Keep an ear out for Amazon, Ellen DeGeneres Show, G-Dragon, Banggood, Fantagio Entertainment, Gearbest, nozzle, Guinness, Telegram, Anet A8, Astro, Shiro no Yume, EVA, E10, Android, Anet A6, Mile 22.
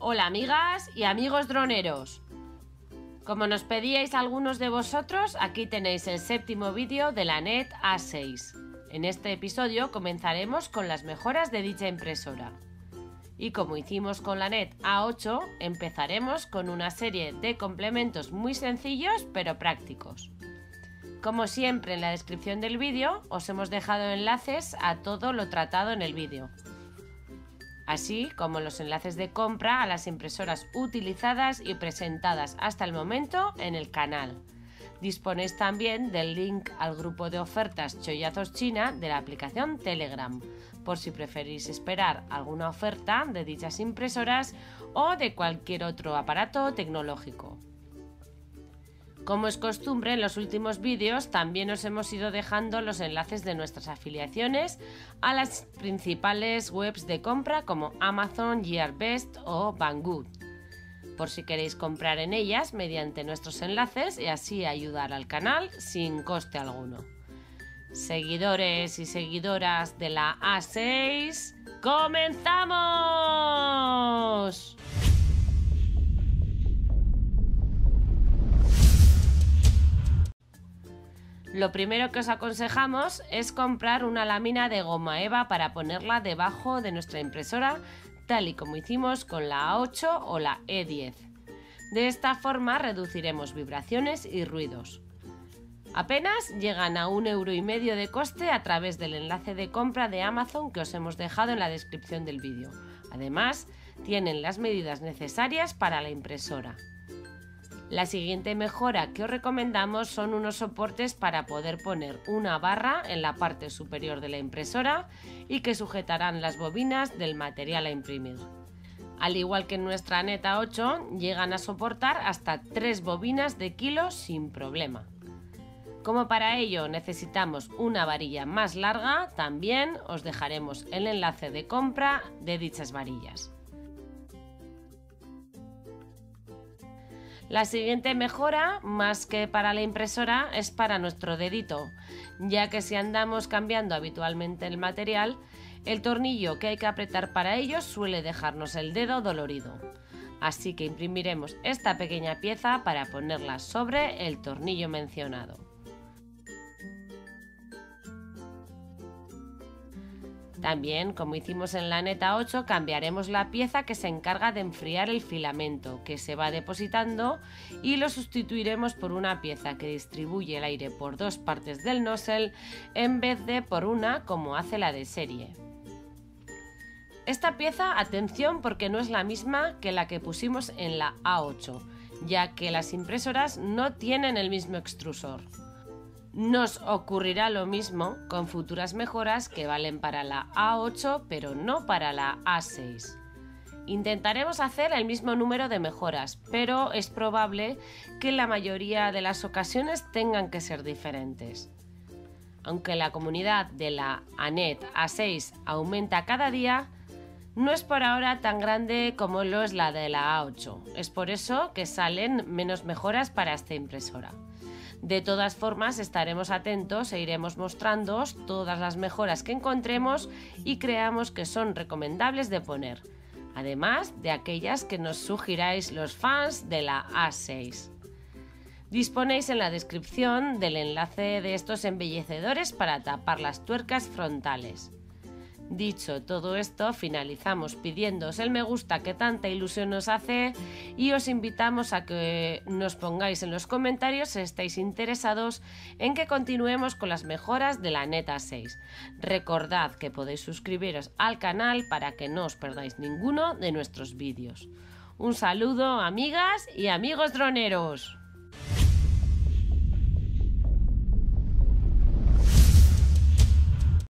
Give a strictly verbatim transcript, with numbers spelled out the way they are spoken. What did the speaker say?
Hola amigas y amigos droneros. Como nos pedíais algunos de vosotros, aquí tenéis el séptimo vídeo de la Anet A seis. En este episodio comenzaremos con las mejoras de dicha impresora. Y como hicimos con la Anet A ocho, empezaremos con una serie de complementos muy sencillos pero prácticos. Como siempre, en la descripción del vídeo os hemos dejado enlaces a todo lo tratado en el vídeo, así como los enlaces de compra a las impresoras utilizadas y presentadas hasta el momento en el canal. Disponéis también del link al grupo de ofertas Chollazos China de la aplicación Telegram, por si preferís esperar alguna oferta de dichas impresoras o de cualquier otro aparato tecnológico. Como es costumbre, en los últimos vídeos también os hemos ido dejando los enlaces de nuestras afiliaciones a las principales webs de compra como Amazon, Gearbest o Banggood, por si queréis comprar en ellas mediante nuestros enlaces y así ayudar al canal sin coste alguno. Seguidores y seguidoras de la A seis, ¡comenzamos! Lo primero que os aconsejamos es comprar una lámina de goma EVA para ponerla debajo de nuestra impresora, tal y como hicimos con la A ocho o la E diez. De esta forma reduciremos vibraciones y ruidos. Apenas llegan a un euro y medio de coste a través del enlace de compra de Amazon que os hemos dejado en la descripción del vídeo. Además, tienen las medidas necesarias para la impresora. La siguiente mejora que os recomendamos son unos soportes para poder poner una barra en la parte superior de la impresora y que sujetarán las bobinas del material a imprimir. Al igual que en nuestra Anet A ocho, llegan a soportar hasta tres bobinas de kilo sin problema. Como para ello necesitamos una varilla más larga, también os dejaremos el enlace de compra de dichas varillas. La siguiente mejora, más que para la impresora, es para nuestro dedito, ya que si andamos cambiando habitualmente el material, el tornillo que hay que apretar para ello suele dejarnos el dedo dolorido. Así que imprimiremos esta pequeña pieza para ponerla sobre el tornillo mencionado. También, como hicimos en la Anet A ocho, cambiaremos la pieza que se encarga de enfriar el filamento que se va depositando y lo sustituiremos por una pieza que distribuye el aire por dos partes del nozzle en vez de por una como hace la de serie. Esta pieza, atención, porque no es la misma que la que pusimos en la A ocho, ya que las impresoras no tienen el mismo extrusor. Nos ocurrirá lo mismo con futuras mejoras que valen para la A ocho pero no para la A seis. Intentaremos hacer el mismo número de mejoras, pero es probable que en la mayoría de las ocasiones tengan que ser diferentes. Aunque la comunidad de la Anet A seis aumenta cada día, no es por ahora tan grande como lo es la de la A ocho. Es por eso que salen menos mejoras para esta impresora. De todas formas, estaremos atentos e iremos mostrándoos todas las mejoras que encontremos y creamos que son recomendables de poner, además de aquellas que nos sugiráis los fans de la A seis. Disponéis en la descripción del enlace de estos embellecedores para tapar las tuercas frontales. Dicho todo esto, finalizamos pidiéndoos el me gusta que tanta ilusión nos hace y os invitamos a que nos pongáis en los comentarios si estáis interesados en que continuemos con las mejoras de la Anet A seis. Recordad que podéis suscribiros al canal para que no os perdáis ninguno de nuestros vídeos. Un saludo, amigas y amigos droneros.